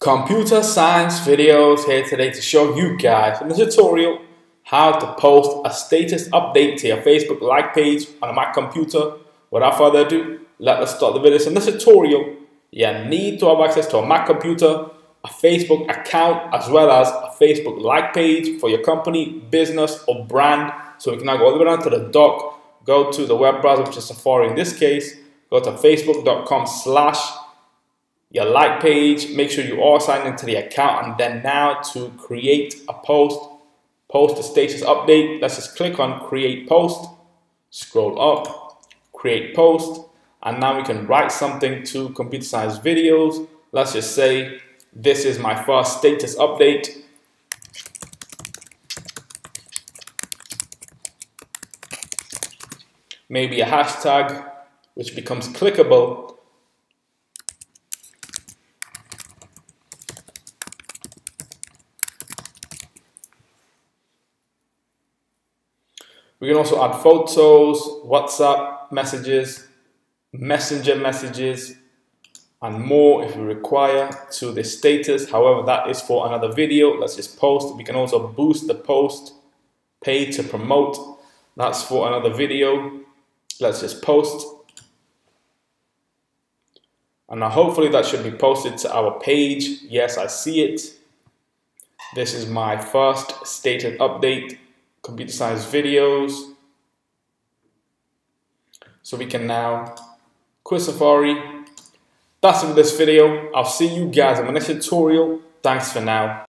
Computer Science Videos here today to show you guys in this tutorial how to post a status update to your Facebook like page on my computer. Without further ado, let us start the video. So in this tutorial, you need to have access to a Mac computer, a Facebook account, as well as a Facebook like page for your company, business, or brand. So we can now go all the way down to the dock, go to the web browser, which is Safari in this case, go to facebook.com/your like page, make sure you are signed into the account, and then now to create a post, post a status update, let's just click on create post, scroll up, create post, and now we can write something to Computer Science Videos. Let's just say, this is my first status update. Maybe a hashtag, which becomes clickable. We can also add photos, WhatsApp messages, Messenger messages, and more if we require to the status. However, that is for another video. Let's just post. We can also boost the post, pay to promote. That's for another video. Let's just post. And now hopefully that should be posted to our page. Yes, I see it. This is my first status update. Computer Science Videos. So we can now quit Safari. That's it for this video. I'll see you guys in my next tutorial. Thanks for now.